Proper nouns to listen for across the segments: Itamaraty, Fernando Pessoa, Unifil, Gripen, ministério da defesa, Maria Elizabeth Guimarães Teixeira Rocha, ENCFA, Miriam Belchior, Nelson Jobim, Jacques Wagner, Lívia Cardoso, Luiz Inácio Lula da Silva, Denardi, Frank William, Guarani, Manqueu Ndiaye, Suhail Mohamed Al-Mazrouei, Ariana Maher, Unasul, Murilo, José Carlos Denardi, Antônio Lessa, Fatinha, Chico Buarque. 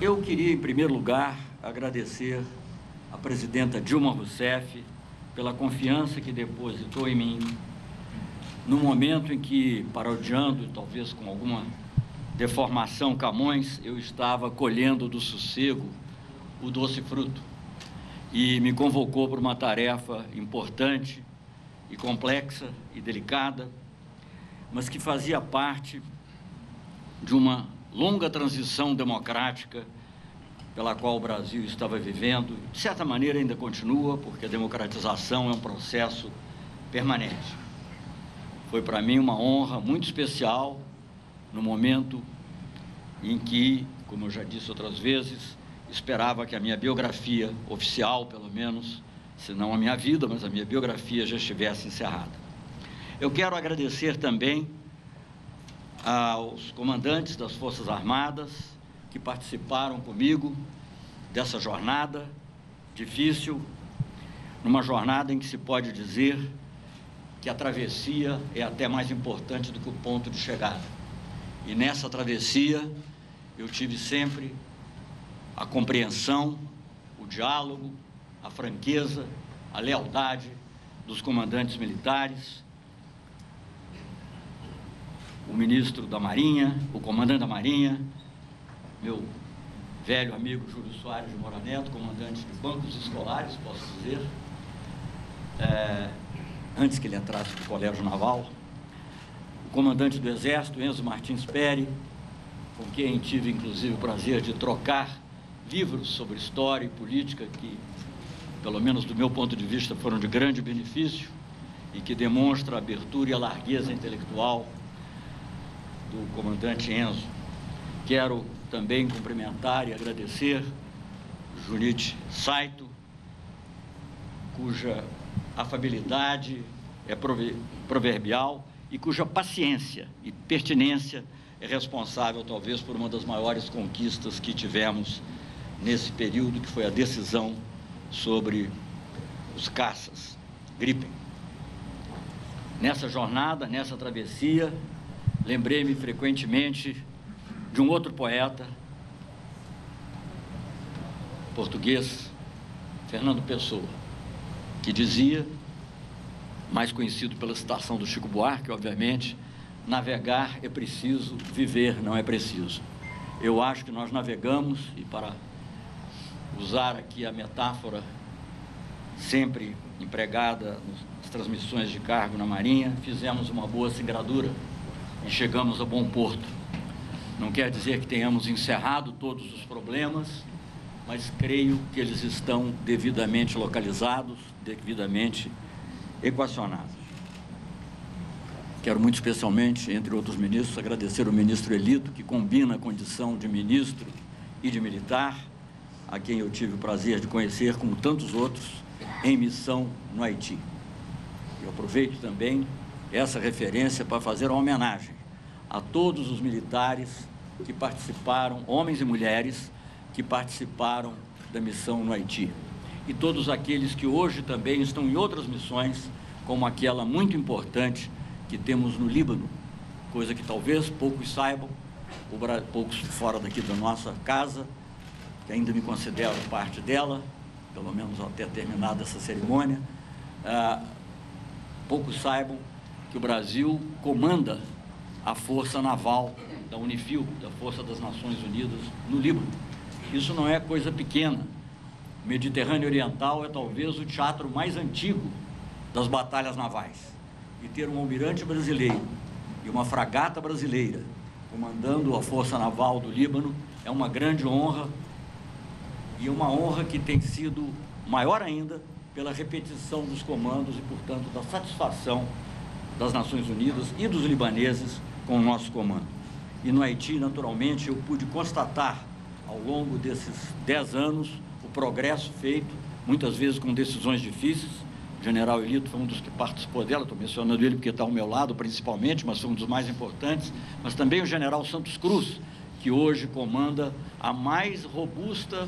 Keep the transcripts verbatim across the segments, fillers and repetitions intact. Eu queria, em primeiro lugar, agradecer à presidenta Dilma Rousseff pela confiança que depositou em mim, no momento em que, parodiando, talvez com alguma deformação Camões, eu estava colhendo do sossego o doce fruto, e me convocou para uma tarefa importante e complexa e delicada, mas que fazia parte de uma longa transição democrática pela qual o Brasil estava vivendo. De certa maneira, ainda continua, porque a democratização é um processo permanente. Foi para mim uma honra muito especial no momento em que, como eu já disse outras vezes, esperava que a minha biografia oficial, pelo menos, se não a minha vida, mas a minha biografia já estivesse encerrada. Eu quero agradecer também aos comandantes das Forças Armadas que participaram comigo dessa jornada difícil, numa jornada em que se pode dizer que a travessia é até mais importante do que o ponto de chegada. E nessa travessia eu tive sempre a compreensão, o diálogo, a franqueza, a lealdade dos comandantes militares, o ministro da Marinha, o comandante da Marinha, meu velho amigo Júlio Soares de Moura Neto, comandante de bancos escolares, posso dizer, é, antes que ele entrasse do Colégio Naval, o comandante do Exército, Enzo Martins Pérez, com quem tive, inclusive, o prazer de trocar livros sobre história e política que, pelo menos do meu ponto de vista, foram de grande benefício e que demonstra a abertura e a largueza intelectual do comandante Enzo. Quero também cumprimentar e agradecer Juniti Saito, cuja afabilidade é proverbial e cuja paciência e pertinência é responsável, talvez, por uma das maiores conquistas que tivemos nesse período, que foi a decisão sobre os caças Gripen. Nessa jornada, nessa travessia, lembrei-me frequentemente de um outro poeta português, Fernando Pessoa, que dizia, mais conhecido pela citação do Chico Buarque, obviamente, navegar é preciso, viver não é preciso. Eu acho que nós navegamos, e para usar aqui a metáfora sempre empregada nas transmissões de cargo na Marinha, fizemos uma boa singradura e chegamos a bom porto. Não quer dizer que tenhamos encerrado todos os problemas, mas creio que eles estão devidamente localizados, devidamente equacionados. Quero muito especialmente, entre outros ministros, agradecer o ministro Elito, que combina a condição de ministro e de militar, a quem eu tive o prazer de conhecer, como tantos outros, em missão no Haiti. Eu aproveito também essa referência para fazer uma homenagem a todos os militares que participaram, homens e mulheres, que participaram da missão no Haiti. E todos aqueles que hoje também estão em outras missões, como aquela muito importante que temos no Líbano, coisa que talvez poucos saibam, poucos fora daqui da nossa casa, que ainda me considero parte dela, pelo menos até terminada essa cerimônia, ah, poucos saibam que o Brasil comanda a força naval da Unifil, da Força das Nações Unidas, no Líbano. Isso não é coisa pequena. O Mediterrâneo Oriental é talvez o teatro mais antigo das batalhas navais. E ter um almirante brasileiro e uma fragata brasileira comandando a Força Naval do Líbano é uma grande honra, e uma honra que tem sido maior ainda pela repetição dos comandos e, portanto, da satisfação das Nações Unidas e dos libaneses com o nosso comando. E no Haiti, naturalmente, eu pude constatar ao longo desses dez anos o progresso feito, muitas vezes com decisões difíceis. O general Elito foi um dos que participou dela, estou mencionando ele porque está ao meu lado principalmente, mas foi um dos mais importantes, mas também o general Santos Cruz, que hoje comanda a mais robusta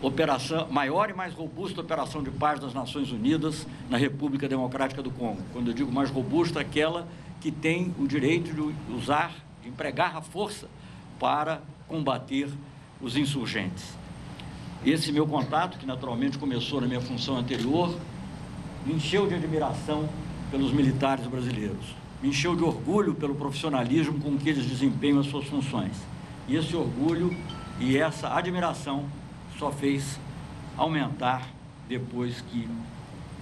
operação, maior e mais robusta operação de paz das Nações Unidas na República Democrática do Congo. Quando eu digo mais robusta, aquela que tem o direito de usar, de empregar a força para combater os insurgentes. Esse meu contato, que naturalmente começou na minha função anterior, me encheu de admiração pelos militares brasileiros, me encheu de orgulho pelo profissionalismo com que eles desempenham as suas funções. E esse orgulho e essa admiração só fez aumentar depois que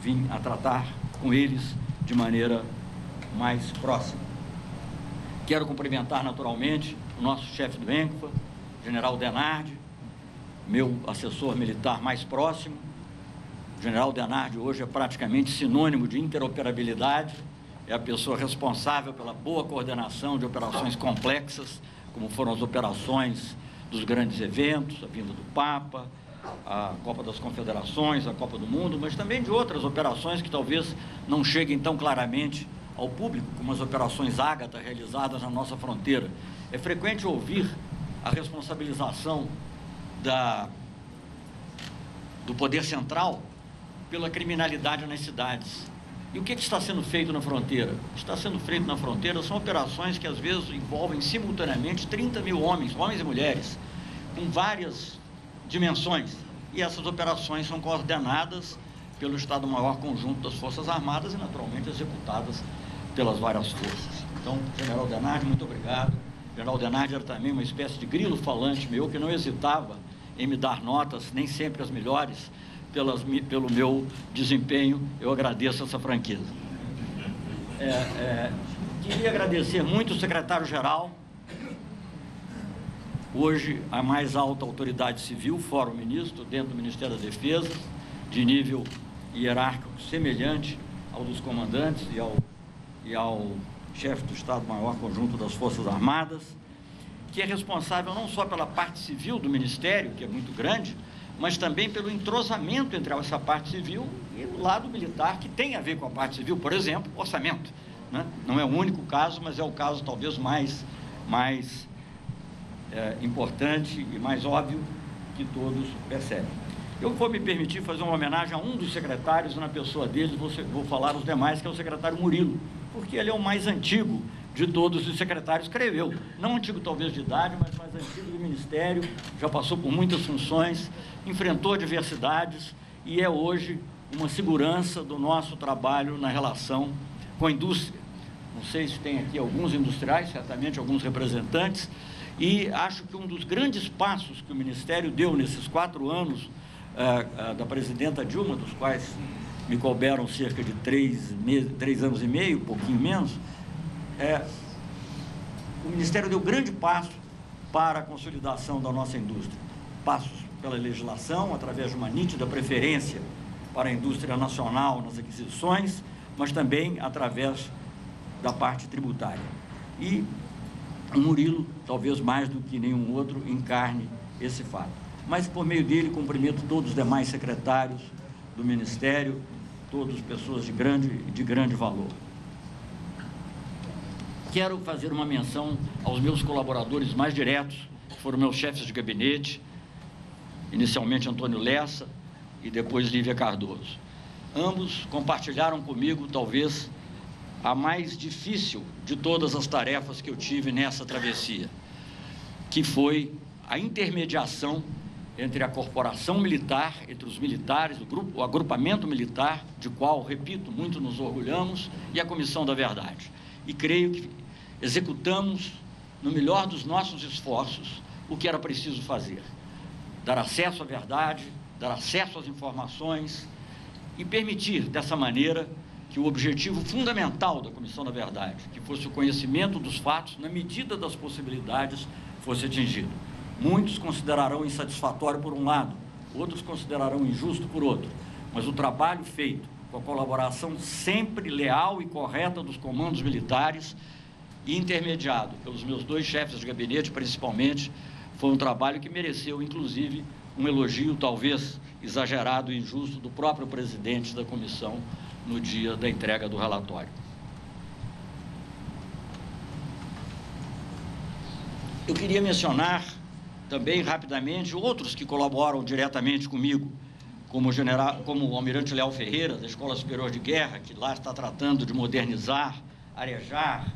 vim a tratar com eles de maneira mais próxima. Quero cumprimentar naturalmente o nosso chefe do ENCFA, general Denardi, meu assessor militar mais próximo. O general Denardi hoje é praticamente sinônimo de interoperabilidade, é a pessoa responsável pela boa coordenação de operações complexas, como foram as operações dos grandes eventos, a vinda do Papa, a Copa das Confederações, a Copa do Mundo, mas também de outras operações que talvez não cheguem tão claramente ao público, como as operações Ágata realizadas na nossa fronteira. É frequente ouvir a responsabilização da, do poder central pela criminalidade nas cidades. E o que, que está sendo feito na fronteira? Está sendo feito na fronteira são operações que às vezes envolvem simultaneamente trinta mil homens, homens e mulheres, com várias dimensões. E essas operações são coordenadas pelo Estado-Maior Conjunto das Forças Armadas e naturalmente executadas pelas várias forças. Então, general Denardi, muito obrigado. General Denardi era também uma espécie de grilo falante meu, que não hesitava em me dar notas, nem sempre as melhores, Pelas, pelo meu desempenho. Eu agradeço essa franqueza. É, é, queria agradecer muito o secretário-geral, hoje a mais alta autoridade civil, fora o ministro, dentro do Ministério da Defesa, de nível hierárquico semelhante ao dos comandantes e ao, e ao chefe do Estado-Maior Conjunto das Forças Armadas, que é responsável não só pela parte civil do Ministério, que é muito grande, mas também pelo entrosamento entre essa parte civil e o lado militar, que tem a ver com a parte civil, por exemplo, orçamento, né? Não é o único caso, mas é o caso talvez mais, mais é, importante e mais óbvio que todos percebem. Eu vou me permitir fazer uma homenagem a um dos secretários, na pessoa dele, vou, vou falar os demais, que é o secretário Murilo, porque ele é o mais antigo de todos os secretários, creio eu. Não antigo talvez de idade, mas mais antigo do Ministério, já passou por muitas funções, enfrentou diversidades e é hoje uma segurança do nosso trabalho na relação com a indústria. Não sei se tem aqui alguns industriais, certamente alguns representantes, e acho que um dos grandes passos que o Ministério deu nesses quatro anos uh, uh, da presidenta Dilma, dos quais me couberam cerca de três, meses, três anos e meio, um pouquinho menos, É, o Ministério deu grande passo para a consolidação da nossa indústria. Passos pela legislação, através de uma nítida preferência para a indústria nacional nas aquisições, mas também através da parte tributária. E o Murilo, talvez mais do que nenhum outro, encarne esse fato. Mas, por meio dele, cumprimento todos os demais secretários do Ministério, todas pessoas de grande, de grande valor. Quero fazer uma menção aos meus colaboradores mais diretos, que foram meus chefes de gabinete, inicialmente Antônio Lessa e depois Lívia Cardoso. Ambos compartilharam comigo, talvez, a mais difícil de todas as tarefas que eu tive nessa travessia, que foi a intermediação entre a corporação militar, entre os militares, o, grupo, o agrupamento militar, de qual, repito, muito nos orgulhamos, e a Comissão da Verdade. E creio que executamos, no melhor dos nossos esforços, o que era preciso fazer. Dar acesso à verdade, dar acesso às informações e permitir, dessa maneira, que o objetivo fundamental da Comissão da Verdade, que fosse o conhecimento dos fatos, na medida das possibilidades, fosse atingido. Muitos considerarão insatisfatório por um lado, outros considerarão injusto por outro, mas o trabalho feito com a colaboração sempre leal e correta dos comandos militares, e intermediado pelos meus dois chefes de gabinete, principalmente, foi um trabalho que mereceu, inclusive, um elogio, talvez exagerado e injusto, do próprio presidente da comissão no dia da entrega do relatório. Eu queria mencionar também, rapidamente, outros que colaboram diretamente comigo, como o, general, como o almirante Léo Ferreira, da Escola Superior de Guerra, que lá está tratando de modernizar, arejar,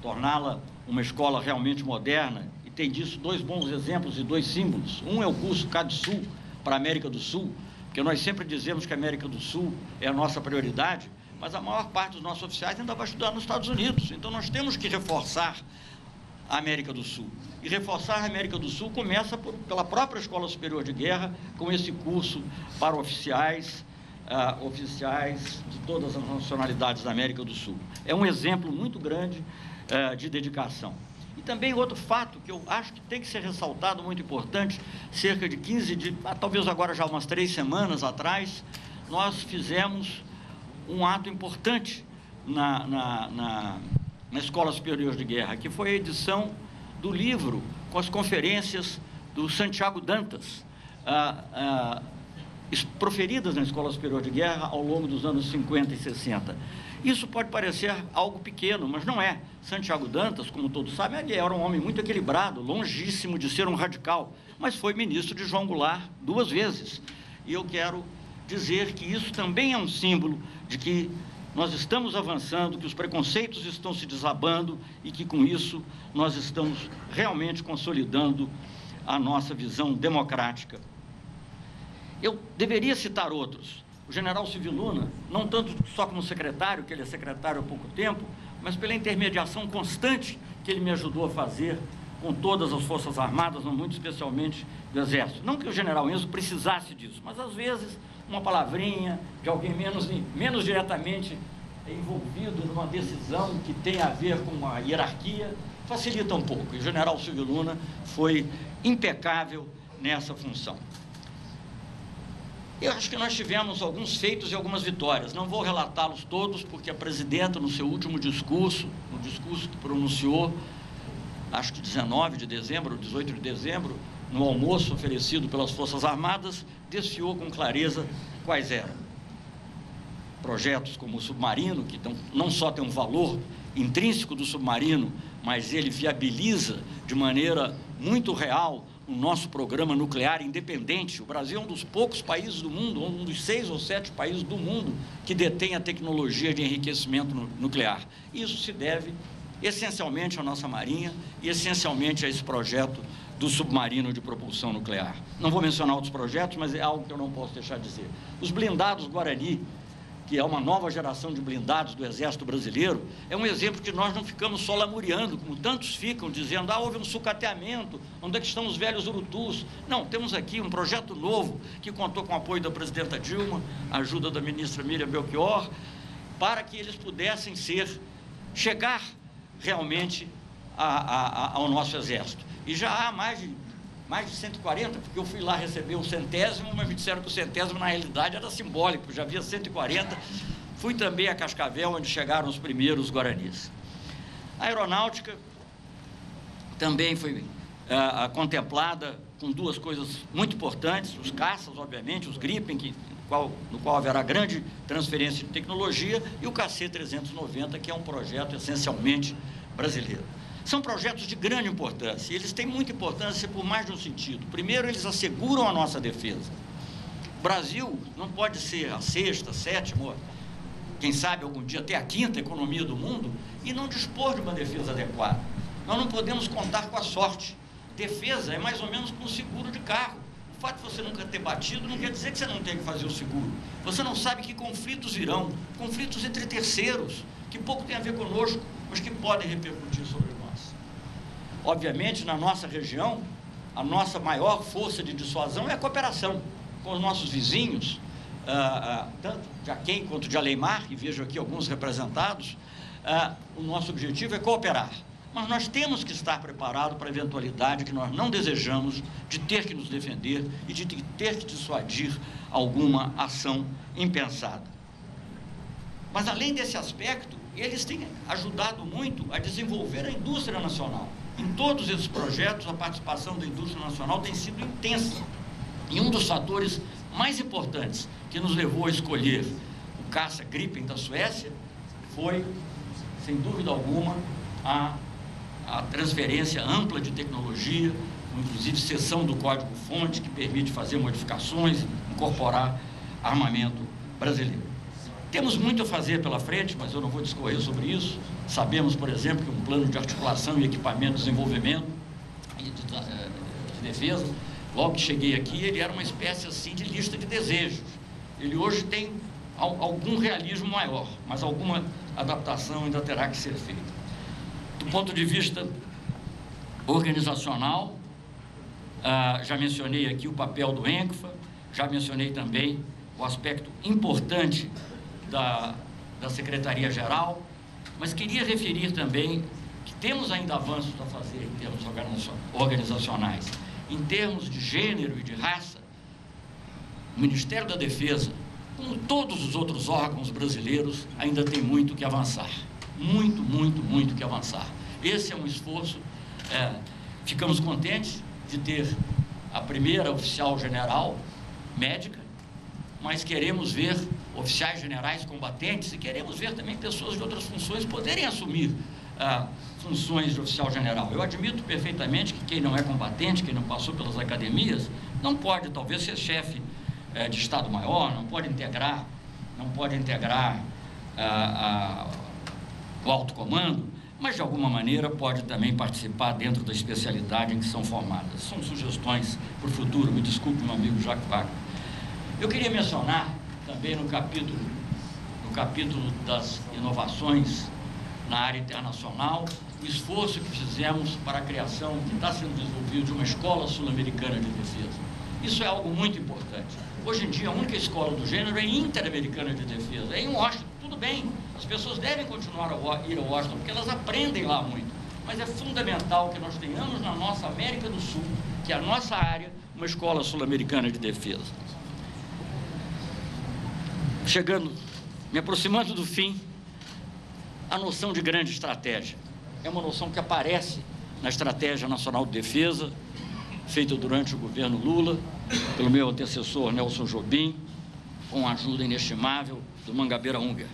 torná-la uma escola realmente moderna e tem disso dois bons exemplos e dois símbolos. Um é o curso C A D Sul para a América do Sul, que nós sempre dizemos que a América do Sul é a nossa prioridade, mas a maior parte dos nossos oficiais ainda vai estudar nos Estados Unidos. Então, nós temos que reforçar a América do Sul. E reforçar a América do Sul começa por, pela própria Escola Superior de Guerra, com esse curso para oficiais, uh, oficiais de todas as nacionalidades da América do Sul. É um exemplo muito grande uh, de dedicação. E também outro fato que eu acho que tem que ser ressaltado, muito importante, cerca de quinze dias, talvez agora já umas três semanas atrás, nós fizemos um ato importante na, na, na, na Escola Superior de Guerra, que foi a edição do livro com as conferências do Santiago Dantas, ah, ah, proferidas na Escola Superior de Guerra ao longo dos anos cinquenta e sessenta. Isso pode parecer algo pequeno, mas não é. Santiago Dantas, como todos sabem, ele era um homem muito equilibrado, longíssimo de ser um radical, mas foi ministro de João Goulart duas vezes. E eu quero dizer que isso também é um símbolo de que nós estamos avançando, que os preconceitos estão se desabando e que, com isso, nós estamos realmente consolidando a nossa visão democrática. Eu deveria citar outros. O general Sílvio Luna, não tanto só como secretário, que ele é secretário há pouco tempo, mas pela intermediação constante que ele me ajudou a fazer com todas as Forças Armadas, muito especialmente do Exército. Não que o general Enzo precisasse disso, mas, às vezes, uma palavrinha de alguém menos, menos diretamente envolvido numa decisão que tem a ver com a hierarquia facilita um pouco. E o general Sílvio Luna foi impecável nessa função. Eu acho que nós tivemos alguns feitos e algumas vitórias. Não vou relatá-los todos, porque a presidenta, no seu último discurso, no discurso que pronunciou, acho que dezenove de dezembro, dezoito de dezembro, no almoço oferecido pelas Forças Armadas, desfiou com clareza quais eram. Projetos como o submarino, que não só tem um valor intrínseco do submarino, mas ele viabiliza de maneira muito real o nosso programa nuclear independente. O Brasil é um dos poucos países do mundo, um dos seis ou sete países do mundo que detém a tecnologia de enriquecimento nuclear. Isso se deve essencialmente à nossa Marinha e essencialmente a esse projeto do submarino de propulsão nuclear. Não vou mencionar outros projetos, mas é algo que eu não posso deixar de dizer. Os blindados Guarani, que é uma nova geração de blindados do Exército Brasileiro, é um exemplo que nós não ficamos só lamuriando, como tantos ficam, dizendo, ah, houve um sucateamento, onde é que estão os velhos urutus? Não, temos aqui um projeto novo, que contou com o apoio da presidenta Dilma, a ajuda da ministra Miriam Belchior, para que eles pudessem ser, chegar realmente a, a, a, ao nosso Exército. E já há mais de... mais de cento e quarenta, porque eu fui lá receber o centésimo, mas me disseram que o centésimo, na realidade, era simbólico, já havia cento e quarenta. Fui também a Cascavel, onde chegaram os primeiros guaranis. A aeronáutica também foi ah, contemplada com duas coisas muito importantes, os caças, obviamente, os Gripen, que, no, qual, no qual haverá grande transferência de tecnologia, e o K C trezentos e noventa, que é um projeto essencialmente brasileiro. São projetos de grande importância, e eles têm muita importância por mais de um sentido. Primeiro, eles asseguram a nossa defesa. O Brasil não pode ser a sexta, a sétima, quem sabe algum dia até a quinta economia do mundo, e não dispor de uma defesa adequada. Nós não podemos contar com a sorte. Defesa é mais ou menos como seguro de carro. O fato de você nunca ter batido não quer dizer que você não tem que fazer o seguro. Você não sabe que conflitos virão, conflitos entre terceiros, que pouco tem a ver conosco, mas que podem repercutir sobre nós. Obviamente, na nossa região, a nossa maior força de dissuasão é a cooperação com os nossos vizinhos, ah, ah, tanto de aquém quanto de Aleimar, e vejo aqui alguns representados. Ah, o nosso objetivo é cooperar, mas nós temos que estar preparados para a eventualidade que nós não desejamos de ter que nos defender e de ter que dissuadir alguma ação impensada. Mas, além desse aspecto, eles têm ajudado muito a desenvolver a indústria nacional. Em todos esses projetos, a participação da indústria nacional tem sido intensa. E um dos fatores mais importantes que nos levou a escolher o caça Gripen da Suécia foi, sem dúvida alguma, a, a transferência ampla de tecnologia, inclusive cessão do código-fonte, que permite fazer modificações, incorporar armamento brasileiro. Temos muito a fazer pela frente, mas eu não vou discorrer sobre isso. Sabemos, por exemplo, que um plano de articulação e equipamento de desenvolvimento pedido de defesa, logo que cheguei aqui, ele era uma espécie assim de lista de desejos. Ele hoje tem algum realismo maior, mas alguma adaptação ainda terá que ser feita. Do ponto de vista organizacional, já mencionei aqui o papel do ENCFA, já mencionei também o aspecto importante da, da Secretaria-Geral, mas queria referir também que temos ainda avanços a fazer em termos organizacionais. Em termos de gênero e de raça, o Ministério da Defesa, como todos os outros órgãos brasileiros, ainda tem muito que avançar. Muito, muito, muito que avançar. Esse é um esforço. É, ficamos contentes de ter a primeira oficial general médica, mas queremos ver oficiais generais combatentes e queremos ver também pessoas de outras funções poderem assumir ah, funções de oficial general. Eu admito perfeitamente que quem não é combatente, quem não passou pelas academias, não pode talvez ser chefe eh, de Estado-Maior, não pode integrar, não pode integrar ah, a, o alto comando, mas de alguma maneira pode também participar dentro da especialidade em que são formadas. São sugestões para o futuro, me desculpe, meu amigo Jacques Wagner. Eu queria mencionar também no capítulo, no capítulo das inovações na área internacional, o esforço que fizemos para a criação, que está sendo desenvolvido, de uma escola sul-americana de defesa. Isso é algo muito importante. Hoje em dia, a única escola do gênero é interamericana de defesa. É em Washington, tudo bem. As pessoas devem continuar a ir a Washington, porque elas aprendem lá muito. Mas é fundamental que nós tenhamos na nossa América do Sul, que é a nossa área, uma escola sul-americana de defesa. Chegando, me aproximando do fim, a noção de grande estratégia. É uma noção que aparece na Estratégia Nacional de Defesa, feita durante o governo Lula, pelo meu antecessor Nelson Jobim, com a ajuda inestimável do Mangabeira Unger.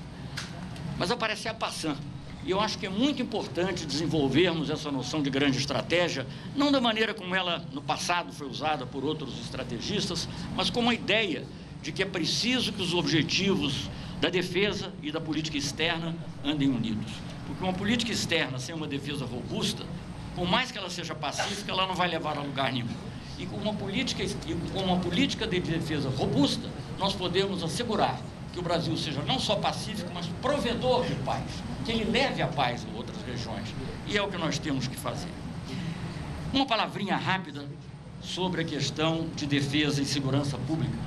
Mas aparece a Passan. E eu acho que é muito importante desenvolvermos essa noção de grande estratégia, não da maneira como ela no passado foi usada por outros estrategistas, mas como a ideia de que é preciso que os objetivos da defesa e da política externa andem unidos. Porque uma política externa sem uma defesa robusta, por mais que ela seja pacífica, ela não vai levar a lugar nenhum. E com uma política, e com uma política de defesa robusta, nós podemos assegurar que o Brasil seja não só pacífico, mas provedor de paz, que ele leve a paz a outras regiões. E é o que nós temos que fazer. Uma palavrinha rápida sobre a questão de defesa e segurança pública.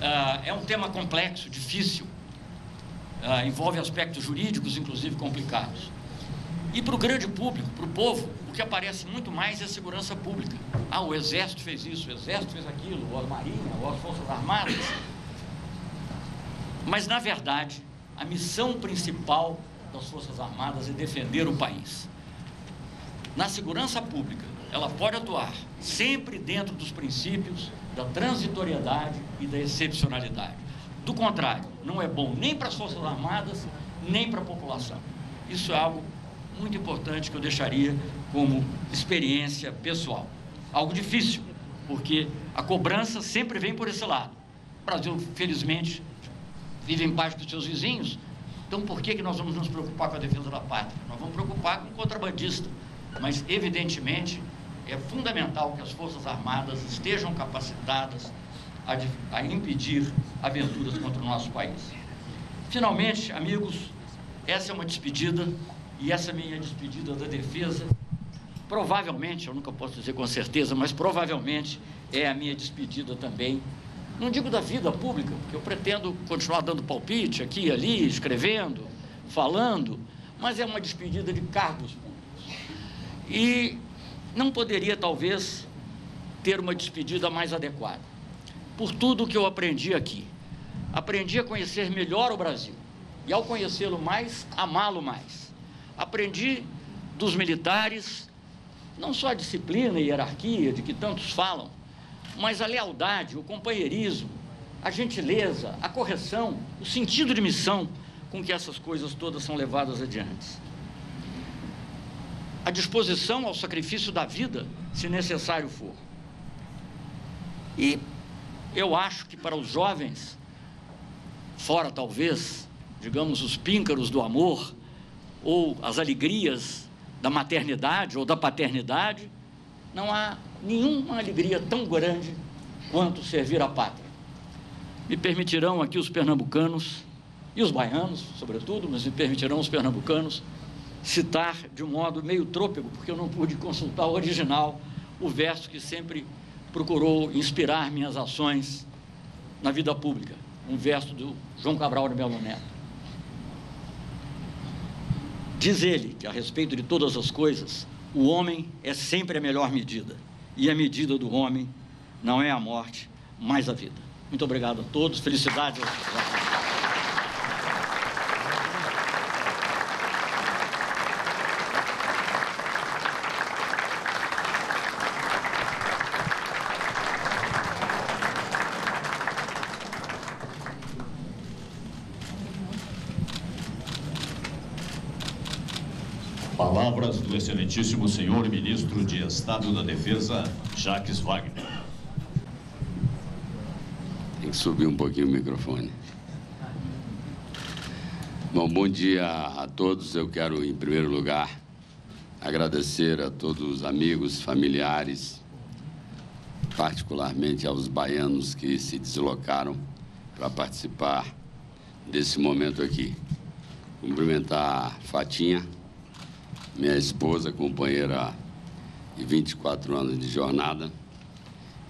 Uh, é um tema complexo, difícil, uh, envolve aspectos jurídicos, inclusive, complicados. E para o grande público, para o povo, o que aparece muito mais é a segurança pública. Ah, o Exército fez isso, o Exército fez aquilo, ou a Marinha, ou as Forças Armadas. Mas, na verdade, a missão principal das Forças Armadas é defender o país. Na segurança pública, ela pode atuar sempre dentro dos princípios da transitoriedade e da excepcionalidade. Do contrário, não é bom nem para as Forças Armadas, nem para a população. Isso é algo muito importante que eu deixaria como experiência pessoal. Algo difícil, porque a cobrança sempre vem por esse lado. O Brasil, felizmente, vive em paz com os seus vizinhos, então por que que nós vamos nos preocupar com a defesa da pátria? Nós vamos preocupar com o contrabandista, mas, evidentemente, é fundamental que as Forças Armadas estejam capacitadas a, a impedir aventuras contra o nosso país. Finalmente, amigos, essa é uma despedida, e essa é minha despedida da defesa. Provavelmente, eu nunca posso dizer com certeza, mas provavelmente é a minha despedida também, não digo da vida pública, porque eu pretendo continuar dando palpite aqui e ali, escrevendo, falando, mas é uma despedida de cargos públicos. E não poderia, talvez, ter uma despedida mais adequada. Por tudo o que eu aprendi aqui. Aprendi a conhecer melhor o Brasil. E, ao conhecê-lo mais, amá-lo mais. Aprendi dos militares, não só a disciplina e hierarquia de que tantos falam, mas a lealdade, o companheirismo, a gentileza, a correção, o sentido de missão com que essas coisas todas são levadas adiante. A disposição ao sacrifício da vida, se necessário for. E eu acho que para os jovens, fora talvez, digamos, os píncaros do amor, ou as alegrias da maternidade ou da paternidade, não há nenhuma alegria tão grande quanto servir a pátria. Me permitirão aqui os pernambucanos, e os baianos, sobretudo, mas me permitirão os pernambucanos, citar de um modo meio trôpego, porque eu não pude consultar o original, o verso que sempre procurou inspirar minhas ações na vida pública, um verso do João Cabral de Melo Neto. Diz ele que, a respeito de todas as coisas, o homem é sempre a melhor medida, e a medida do homem não é a morte, mas a vida. Muito obrigado a todos, felicidades aos senhores. Palavras do excelentíssimo senhor ministro de Estado da Defesa, Jacques Wagner. Tem que subir um pouquinho o microfone. Bom, bom dia a todos. Eu quero, em primeiro lugar, agradecer a todos os amigos, familiares, particularmente aos baianos que se deslocaram para participar desse momento aqui. Cumprimentar Fatinha, minha esposa, companheira de vinte e quatro anos de jornada,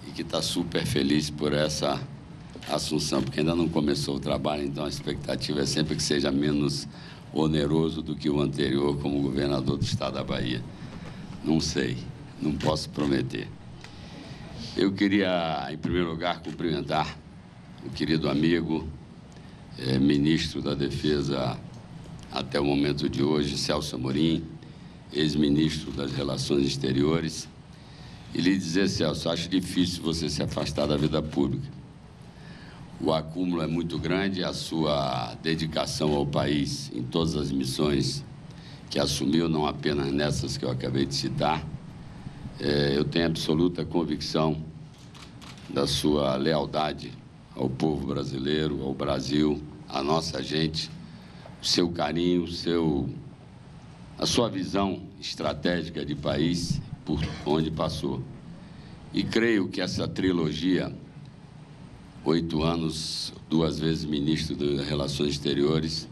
e que está super feliz por essa assunção, porque ainda não começou o trabalho, então a expectativa é sempre que seja menos oneroso do que o anterior como governador do estado da Bahia. Não sei, não posso prometer. Eu queria, em primeiro lugar, cumprimentar o querido amigo, eh, ministro da Defesa até o momento de hoje, Celso Amorim, ex-ministro das Relações Exteriores, e lhe dizer, Celso, acho difícil você se afastar da vida pública. O acúmulo é muito grande, a sua dedicação ao país em todas as missões que assumiu, não apenas nessas que eu acabei de citar. É, eu tenho absoluta convicção da sua lealdade ao povo brasileiro, ao Brasil, à nossa gente, o seu carinho, o seu... a sua visão estratégica de país por onde passou. E creio que essa trilogia, oito anos, duas vezes ministro das Relações Exteriores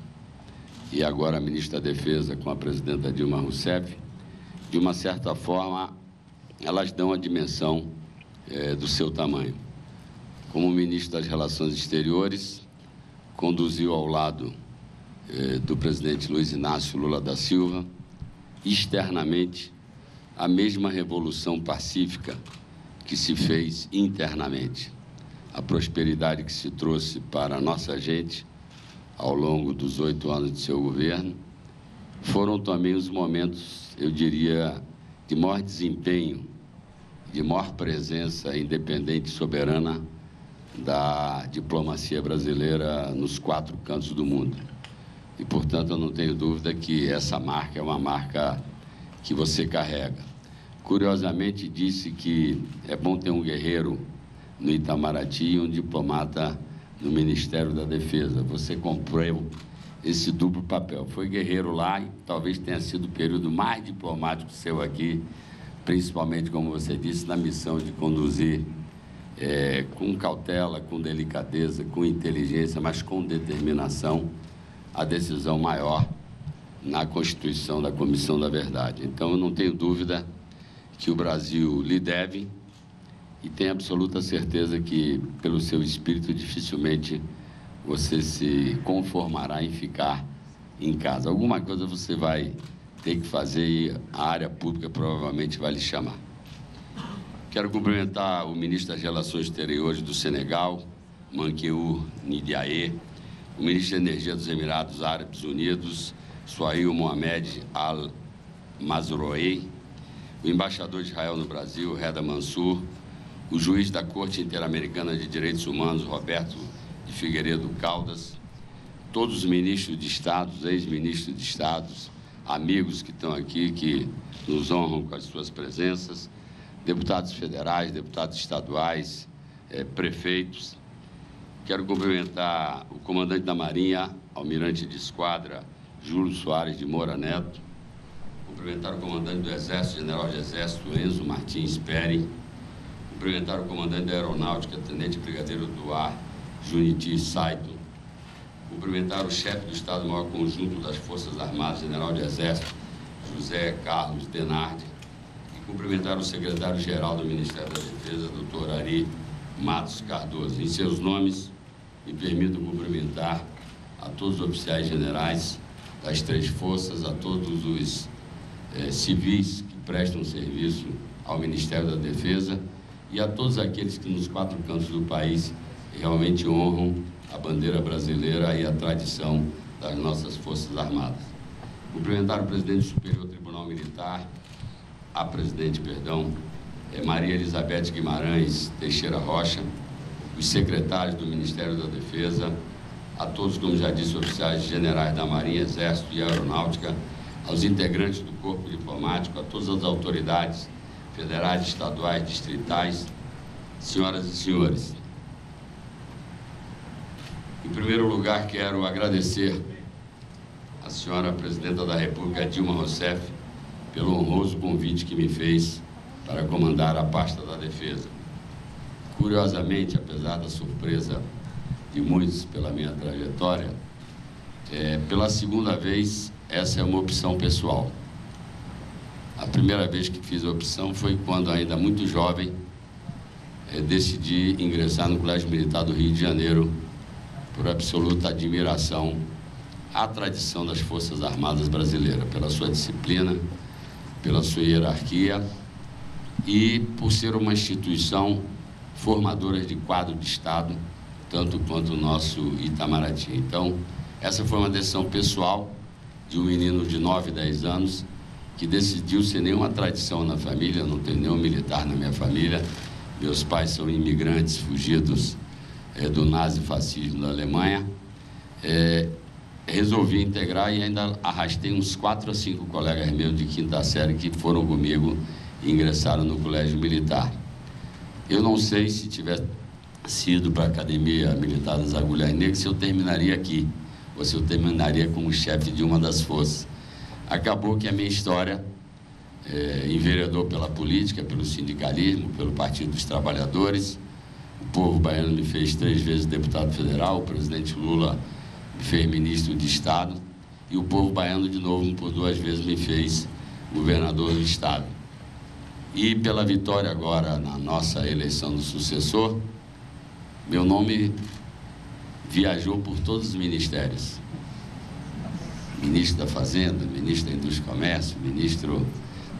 e agora ministro da Defesa com a presidenta Dilma Rousseff, de uma certa forma, elas dão a dimensão eh, do seu tamanho. Como ministro das Relações Exteriores, conduziu ao lado eh, do presidente Luiz Inácio Lula da Silva, externamente, a mesma revolução pacífica que se fez internamente. A prosperidade que se trouxe para a nossa gente ao longo dos oito anos de seu governo foram também os momentos, eu diria, de maior desempenho, de maior presença independente e soberana da diplomacia brasileira nos quatro cantos do mundo. E, portanto, eu não tenho dúvida que essa marca é uma marca que você carrega. Curiosamente, disse que é bom ter um guerreiro no Itamaraty e um diplomata no Ministério da Defesa. Você comprou esse duplo papel. Foi guerreiro lá e talvez tenha sido o período mais diplomático seu aqui, principalmente, como você disse, na missão de conduzir é, com cautela, com delicadeza, com inteligência, mas com determinação, a decisão maior na constituição da Comissão da Verdade. Então, eu não tenho dúvida que o Brasil lhe deve e tenho absoluta certeza que, pelo seu espírito, dificilmente você se conformará em ficar em casa. Alguma coisa você vai ter que fazer e a área pública provavelmente vai lhe chamar. Quero cumprimentar o ministro das Relações Exteriores do Senegal, Manqueu Ndiaye, o ministro da Energia dos Emirados Árabes Unidos, Suhail Mohamed Al-Mazrouei, o embaixador de Israel no Brasil, Reda Mansour, o juiz da Corte Interamericana de Direitos Humanos, Roberto de Figueiredo Caldas, todos os ministros de Estado, ex-ministros de Estado, amigos que estão aqui, que nos honram com as suas presenças, deputados federais, deputados estaduais, eh, prefeitos. Quero cumprimentar o comandante da Marinha, almirante de esquadra, Júlio Soares de Moura Neto, o cumprimentar o comandante do Exército, general de Exército Enzo Martins Pérez, cumprimentar o comandante da Aeronáutica, tenente brigadeiro do ar, Juniti Saito, cumprimentar o chefe do Estado-Maior Conjunto das Forças Armadas, general de Exército, José Carlos Denardi, e cumprimentar o secretário-geral do Ministério da Defesa, doutor Ari Matos Cardoso. Em seus nomes, me permito cumprimentar a todos os oficiais generais das três forças, a todos os eh, civis que prestam serviço ao Ministério da Defesa e a todos aqueles que nos quatro cantos do país realmente honram a bandeira brasileira e a tradição das nossas Forças Armadas. Cumprimentar o presidente do Superior Tribunal Militar, a presidente, perdão, é Maria Elizabeth Guimarães Teixeira Rocha, os secretários do Ministério da Defesa, a todos, como já disse, oficiais generais da Marinha, Exército e Aeronáutica, aos integrantes do Corpo Diplomático, a todas as autoridades federais, estaduais, distritais, senhoras e senhores. Em primeiro lugar, quero agradecer à senhora Presidenta da República, Dilma Rousseff, pelo honroso convite que me fez para comandar a pasta da Defesa. Curiosamente, apesar da surpresa de muitos pela minha trajetória, é, pela segunda vez, essa é uma opção pessoal. A primeira vez que fiz a opção foi quando, ainda muito jovem, é, decidi ingressar no Colégio Militar do Rio de Janeiro por absoluta admiração à tradição das Forças Armadas brasileiras, pela sua disciplina, pela sua hierarquia e por ser uma instituição formadora de quadro de Estado, tanto quanto o nosso Itamaraty. Então, essa foi uma decisão pessoal de um menino de nove, dez anos, que decidiu, sem nenhuma tradição na família, não tem nenhum militar na minha família, meus pais são imigrantes fugidos é, do nazifascismo da Alemanha, é, resolvi integrar e ainda arrastei uns quatro a cinco colegas meus de quinta série que foram comigo e ingressaram no Colégio Militar. Eu não sei se tiver sido para a Academia Militar das Agulhas Negras, se eu terminaria aqui, ou se eu terminaria como chefe de uma das forças. Acabou que a minha história, é, enveredou pela política, pelo sindicalismo, pelo Partido dos Trabalhadores, o povo baiano me fez três vezes deputado federal, o presidente Lula me fez ministro de Estado, e o povo baiano, de novo, por duas vezes me fez governador do Estado. E pela vitória agora na nossa eleição do sucessor, meu nome viajou por todos os ministérios. Ministro da Fazenda, ministro da Indústria e Comércio, ministro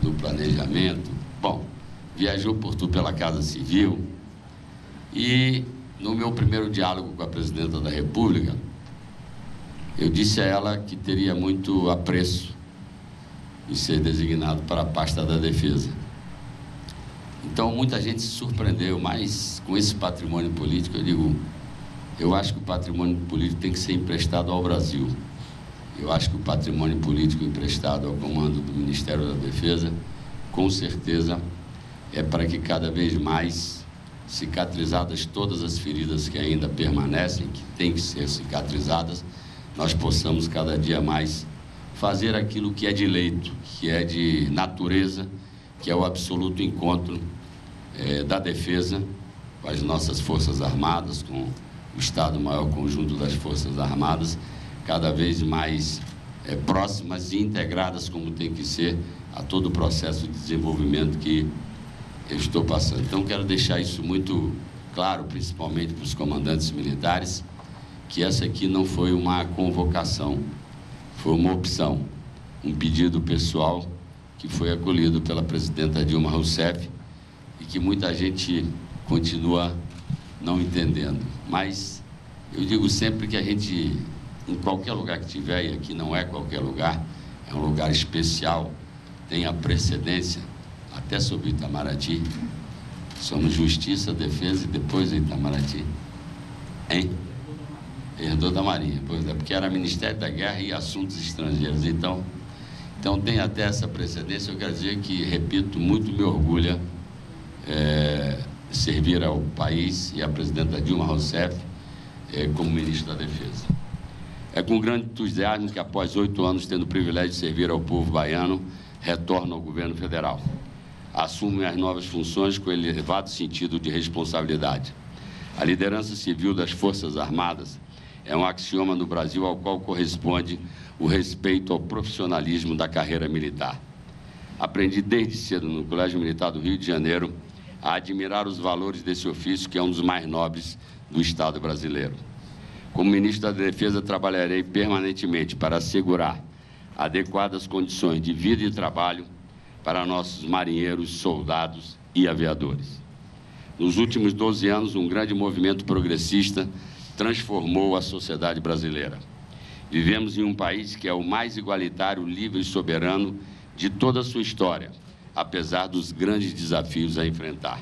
do Planejamento. Bom, viajou por tudo pela Casa Civil. E no meu primeiro diálogo com a Presidenta da República, eu disse a ela que teria muito apreço em ser designado para a pasta da Defesa. Então, muita gente se surpreendeu, mas com esse patrimônio político, eu digo, eu acho que o patrimônio político tem que ser emprestado ao Brasil. Eu acho que o patrimônio político emprestado ao comando do Ministério da Defesa, com certeza, é para que cada vez mais, cicatrizadas todas as feridas que ainda permanecem, que têm que ser cicatrizadas, nós possamos cada dia mais fazer aquilo que é de leito, que é de natureza, que é o absoluto encontro é, da defesa com as nossas Forças Armadas, com o Estado-Maior Conjunto das Forças Armadas, cada vez mais é, próximas e integradas, como tem que ser, a todo o processo de desenvolvimento que eu estou passando. Então, quero deixar isso muito claro, principalmente para os comandantes militares, que essa aqui não foi uma convocação, foi uma opção, um pedido pessoal que foi acolhido pela presidenta Dilma Rousseff e que muita gente continua não entendendo. Mas eu digo sempre que a gente, em qualquer lugar que tiver, e aqui não é qualquer lugar, é um lugar especial, tem a precedência, até sobre Itamaraty, somos Justiça, Defesa e depois Itamaraty, hein? Herdou da Marinha, pois é, porque era Ministério da Guerra e Assuntos Estrangeiros, então... Então, tem até essa precedência. Eu quero dizer que, repito, muito me orgulha é, servir ao país e à presidenta Dilma Rousseff é, como ministro da Defesa. É com grande entusiasmo que, após oito anos, tendo o privilégio de servir ao povo baiano, retorna ao governo federal. Assumem as novas funções com elevado sentido de responsabilidade. A liderança civil das Forças Armadas é um axioma no Brasil ao qual corresponde o respeito ao profissionalismo da carreira militar. Aprendi desde cedo no Colégio Militar do Rio de Janeiro a admirar os valores desse ofício, que é um dos mais nobres do Estado brasileiro. Como ministro da Defesa, trabalharei permanentemente para assegurar adequadas condições de vida e trabalho para nossos marinheiros, soldados e aviadores. Nos últimos doze anos, um grande movimento progressista transformou a sociedade brasileira. Vivemos em um país que é o mais igualitário, livre e soberano de toda a sua história, apesar dos grandes desafios a enfrentar.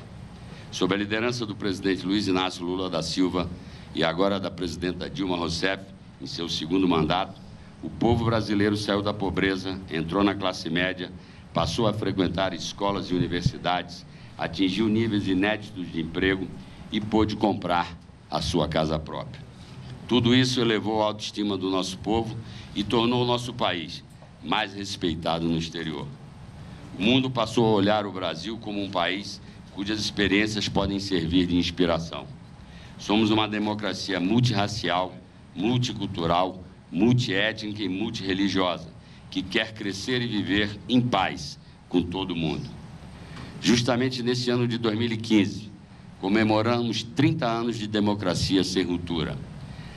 Sob a liderança do presidente Luiz Inácio Lula da Silva e agora da presidenta Dilma Rousseff, em seu segundo mandato, o povo brasileiro saiu da pobreza, entrou na classe média, passou a frequentar escolas e universidades, atingiu níveis inéditos de emprego e pôde comprar a sua casa própria. Tudo isso elevou a autoestima do nosso povo e tornou o nosso país mais respeitado no exterior. O mundo passou a olhar o Brasil como um país cujas experiências podem servir de inspiração. Somos uma democracia multirracial, multicultural, multiétnica e multirreligiosa, que quer crescer e viver em paz com todo mundo. Justamente nesse ano de dois mil e quinze, comemoramos trinta anos de democracia sem ruptura.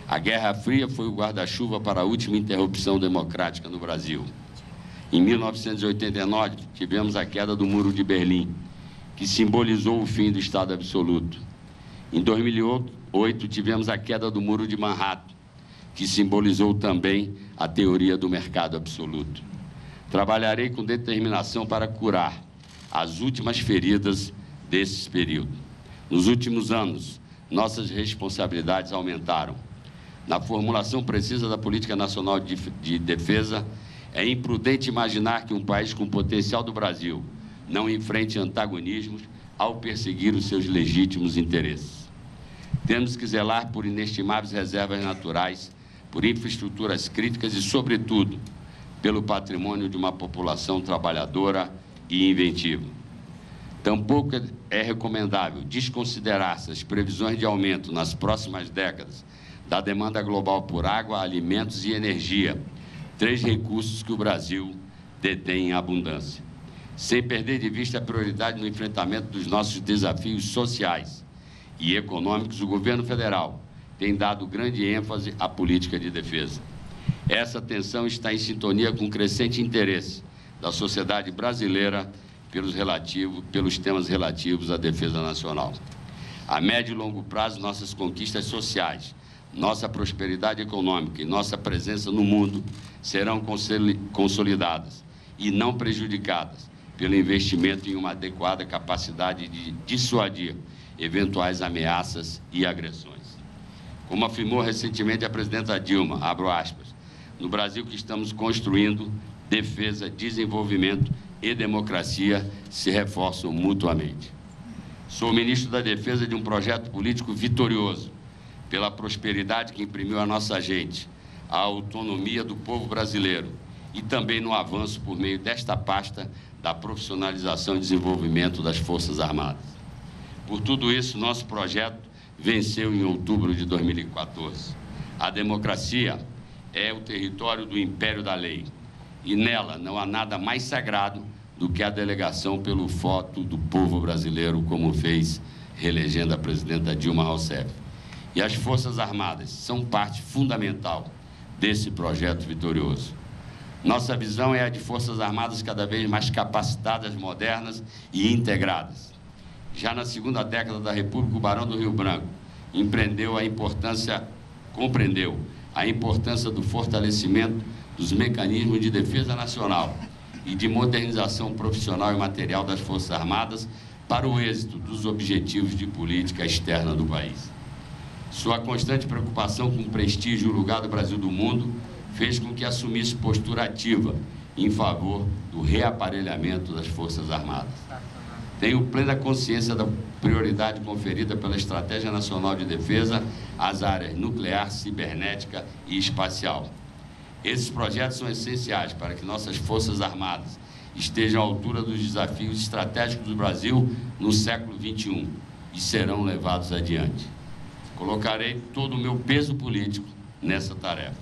A Guerra Fria foi o guarda-chuva para a última interrupção democrática no Brasil. Em mil novecentos e oitenta e nove, tivemos a queda do Muro de Berlim, que simbolizou o fim do Estado absoluto. Em dois mil e oito, tivemos a queda do Muro de Manhattan, que simbolizou também a teoria do mercado absoluto. Trabalharei com determinação para curar as últimas feridas desse período. Nos últimos anos, nossas responsabilidades aumentaram. Na formulação precisa da Política Nacional de Defesa, é imprudente imaginar que um país com o potencial do Brasil não enfrente antagonismos ao perseguir os seus legítimos interesses. Temos que zelar por inestimáveis reservas naturais, por infraestruturas críticas e, sobretudo, pelo patrimônio de uma população trabalhadora e inventiva. Tampouco é recomendável desconsiderar-se as previsões de aumento nas próximas décadas da demanda global por água, alimentos e energia, três recursos que o Brasil detém em abundância, sem perder de vista a prioridade no enfrentamento dos nossos desafios sociais e econômicos. O governo federal tem dado grande ênfase à política de defesa. Essa atenção está em sintonia com o crescente interesse da sociedade brasileira pelos, relativo, pelos temas relativos à defesa nacional. A médio e longo prazo, nossas conquistas sociais, nossa prosperidade econômica e nossa presença no mundo serão consolidadas e não prejudicadas pelo investimento em uma adequada capacidade de dissuadir eventuais ameaças e agressões. Como afirmou recentemente a presidenta Dilma, abro aspas, no Brasil que estamos construindo, defesa, desenvolvimento e democracia se reforçam mutuamente. Sou ministro da Defesa de um projeto político vitorioso, pela prosperidade que imprimiu a nossa gente, a autonomia do povo brasileiro e também no avanço por meio desta pasta da profissionalização e desenvolvimento das Forças Armadas. Por tudo isso, nosso projeto venceu em outubro de dois mil e quatorze. A democracia é o território do império da lei e nela não há nada mais sagrado do que a delegação pelo voto do povo brasileiro, como fez reelegendo a presidenta Dilma Rousseff. E as Forças Armadas são parte fundamental desse projeto vitorioso. Nossa visão é a de Forças Armadas cada vez mais capacitadas, modernas e integradas. Já na segunda década da República, o Barão do Rio Branco empreendeu a importância, compreendeu a importância do fortalecimento dos mecanismos de defesa nacional e de modernização profissional e material das Forças Armadas para o êxito dos objetivos de política externa do país. Sua constante preocupação com o prestígio e o lugar do Brasil no mundo fez com que assumisse postura ativa em favor do reaparelhamento das Forças Armadas. Tenho plena consciência da prioridade conferida pela Estratégia Nacional de Defesa às áreas nuclear, cibernética e espacial. Esses projetos são essenciais para que nossas Forças Armadas estejam à altura dos desafios estratégicos do Brasil no século vinte e um e serão levados adiante. Colocarei todo o meu peso político nessa tarefa.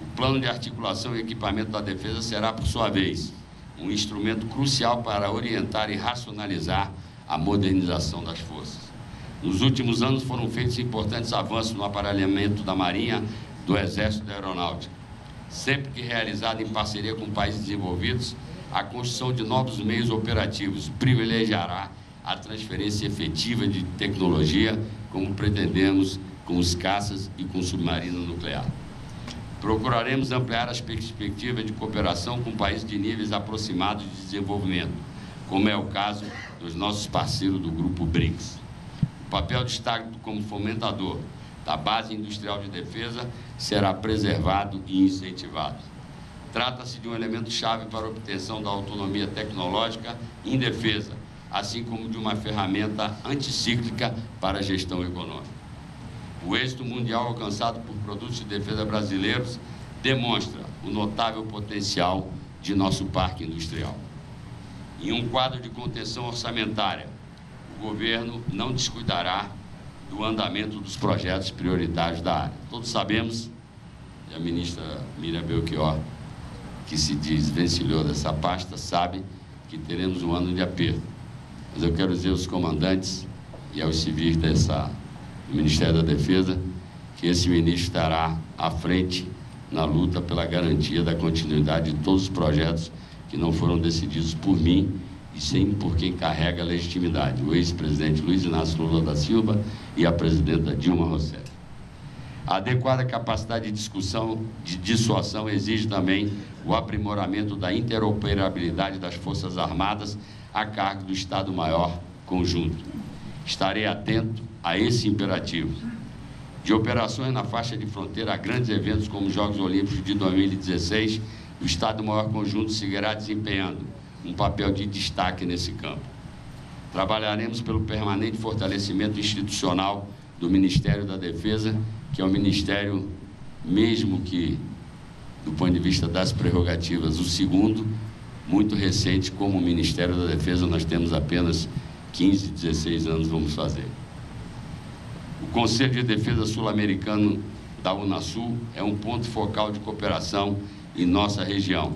O plano de articulação e equipamento da defesa será, por sua vez, um instrumento crucial para orientar e racionalizar a modernização das forças. Nos últimos anos foram feitos importantes avanços no aparelhamento da Marinha, do Exército e da Aeronáutica, sempre que realizado em parceria com países desenvolvidos. A construção de novos meios operativos privilegiará a transferência efetiva de tecnologia, como pretendemos com os caças e com o submarino nuclear. Procuraremos ampliar as perspectivas de cooperação com países de níveis aproximados de desenvolvimento, como é o caso dos nossos parceiros do Grupo BRICS. O papel de Estado como fomentador da base industrial de defesa será preservado e incentivado. Trata-se de um elemento-chave para a obtenção da autonomia tecnológica em defesa, assim como de uma ferramenta anticíclica para a gestão econômica. O êxito mundial alcançado por produtos de defesa brasileiros demonstra o notável potencial de nosso parque industrial. Em um quadro de contenção orçamentária, o governo não descuidará do andamento dos projetos prioritários da área. Todos sabemos, e a ministra Miriam Belchior, que se diz vencedor dessa pasta, sabe que teremos um ano de aperto. Mas eu quero dizer aos comandantes e aos civis dessa, do Ministério da Defesa, que esse ministro estará à frente na luta pela garantia da continuidade de todos os projetos que não foram decididos por mim, e sim por quem carrega a legitimidade, o ex-presidente Luiz Inácio Lula da Silva e a presidenta Dilma Rousseff. A adequada capacidade de discussão, de dissuasão, exige também o aprimoramento da interoperabilidade das Forças Armadas a cargo do Estado-Maior Conjunto. Estarei atento a esse imperativo. De operações na faixa de fronteira a grandes eventos como os Jogos Olímpicos de dois mil e dezesseis, o Estado-Maior Conjunto seguirá desempenhando um papel de destaque nesse campo. Trabalharemos pelo permanente fortalecimento institucional do Ministério da Defesa, que é um ministério, mesmo que, do ponto de vista das prerrogativas, o segundo, muito recente. Como o Ministério da Defesa, nós temos apenas quinze, dezesseis anos, vamos fazer. O Conselho de Defesa Sul-Americano da UNASUL é um ponto focal de cooperação em nossa região.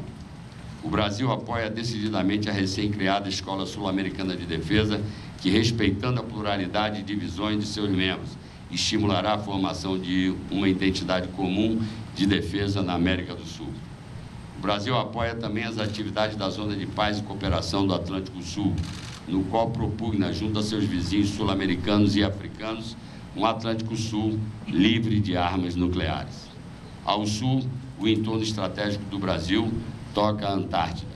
O Brasil apoia decididamente a recém-criada Escola Sul-Americana de Defesa, que, respeitando a pluralidade e divisões de seus membros, estimulará a formação de uma identidade comum de defesa na América do Sul. O Brasil apoia também as atividades da Zona de Paz e Cooperação do Atlântico Sul, no qual propugna, junto a seus vizinhos sul-americanos e africanos, um Atlântico Sul livre de armas nucleares. Ao sul, o entorno estratégico do Brasil toca a Antártida.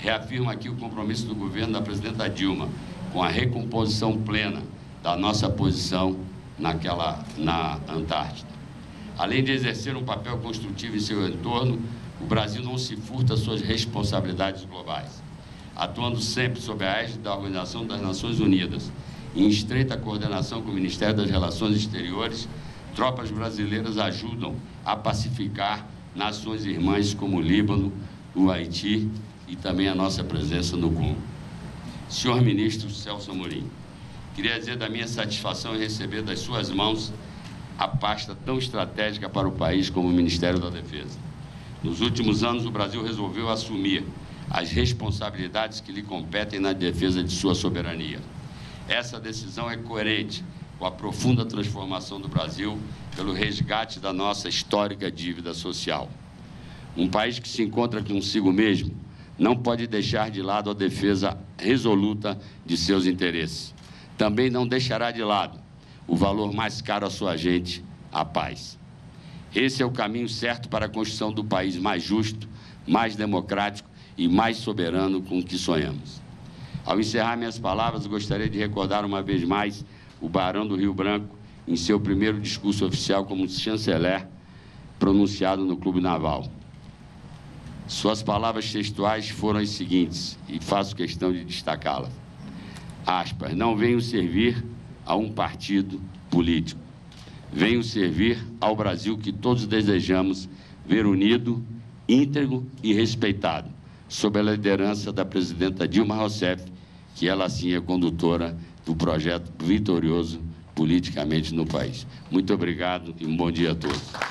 Reafirmo aqui o compromisso do governo da presidenta Dilma com a recomposição plena da nossa posição naquela, na Antártida. Além de exercer um papel construtivo em seu entorno, o Brasil não se furta às suas responsabilidades globais, atuando sempre sob a égide da Organização das Nações Unidas, em estreita coordenação com o Ministério das Relações Exteriores. Tropas brasileiras ajudam a pacificar nações irmãs como o Líbano, o Haiti e também a nossa presença no Congo. Senhor ministro Celso Amorim, queria dizer da minha satisfação em receber das suas mãos a pasta tão estratégica para o país como o Ministério da Defesa. Nos últimos anos, o Brasil resolveu assumir as responsabilidades que lhe competem na defesa de sua soberania. Essa decisão é coerente com a profunda transformação do Brasil pelo resgate da nossa histórica dívida social. Um país que se encontra consigo mesmo não pode deixar de lado a defesa resoluta de seus interesses. Também não deixará de lado o valor mais caro à sua gente, a paz. Esse é o caminho certo para a construção do país mais justo, mais democrático e mais soberano com o que sonhamos. Ao encerrar minhas palavras, gostaria de recordar uma vez mais o Barão do Rio Branco, em seu primeiro discurso oficial como chanceler, pronunciado no Clube Naval. Suas palavras textuais foram as seguintes, e faço questão de destacá-las. Aspas, não venho servir a um partido político. Venho servir ao Brasil que todos desejamos ver unido, íntegro e respeitado, sob a liderança da presidenta Dilma Rousseff, que ela, sim, é condutora do projeto vitorioso politicamente no país. Muito obrigado e um bom dia a todos.